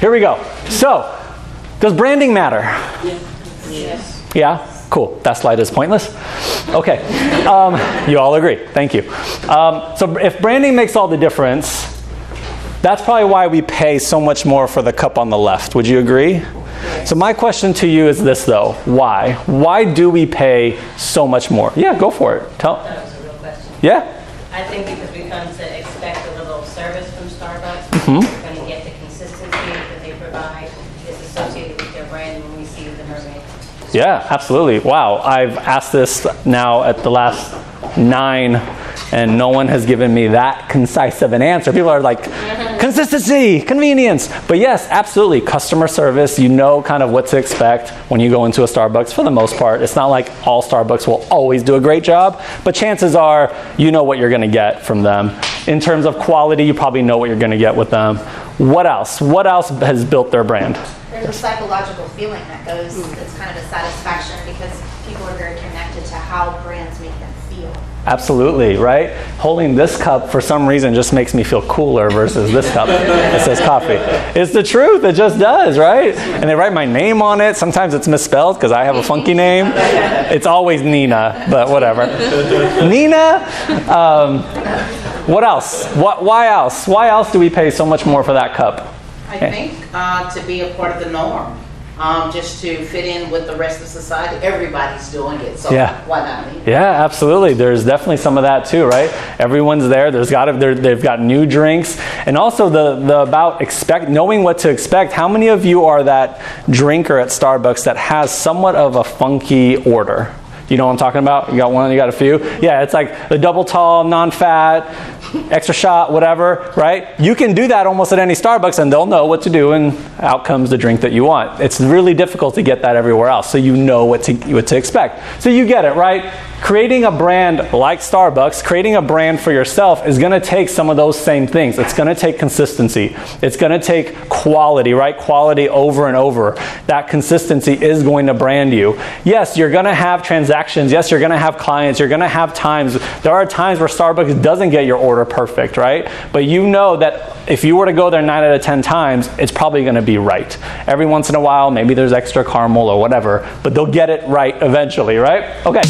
Here we go. So, does branding matter? Yes. Yeah? Cool. That slide is pointless. Okay. You all agree. Thank you. So if branding makes all the difference, that's probably why we pay so much more for the cup on the left. Would you agree? So my question to you is this, though. Why? Why do we pay so much more? Yeah, go for it. Tell. That was a real question. Yeah? I think because we come to expect a little service from Starbucks. Mm-hmm. We're going to get the consistency that they provide is associated with their brand when we see the mermaid. Yeah, absolutely. Wow. I've asked this now at the last 9, and no one has given me that concise of an answer. People are like, consistency, convenience. But yes, absolutely. Customer service, you know kind of what to expect when you go into a Starbucks for the most part. It's not like all Starbucks will always do a great job, but chances are you know what you're going to get from them. In terms of quality, you probably know what you're going to get with them. What else? What else has built their brand? There's a psychological feeling that goes, it's kind of a satisfaction because people are very connected to how brands make them feel. Absolutely, right? Holding this cup for some reason just makes me feel cooler versus this cup that says coffee. It's the truth, it just does, right? And they write my name on it. Sometimes it's misspelled because I have a funky name. It's always Nina, but whatever. Nina? What else? Why else? Why else do we pay so much more for that cup? I think to be a part of the norm. Just to fit in with the rest of society. Everybody's doing it, so yeah. Why not me? Yeah, absolutely. There's definitely some of that too, right? Everyone's there. They've got new drinks, and also the about expect knowing what to expect. How many of you are that drinker at Starbucks that has somewhat of a funky order? You know what I'm talking about? You got one, you got a few? Yeah, it's like the double tall, non-fat, extra shot, whatever, right? You can do that almost at any Starbucks and they'll know what to do and out comes the drink that you want. It's really difficult to get that everywhere else, so you know what to expect. So you get it, right? Creating a brand like Starbucks, creating a brand for yourself is going to take some of those same things. It's going to take consistency. It's going to take quality, right? Quality over and over. That consistency is going to brand you. Yes, you're going to have transactions. Yes, you're going to have clients. You're going to have times. There are times where Starbucks doesn't get your order perfect, right? But you know that if you were to go there 9 out of 10 times, it's probably going to be right. Every once in a while, maybe there's extra caramel or whatever, but they'll get it right eventually, right? Okay.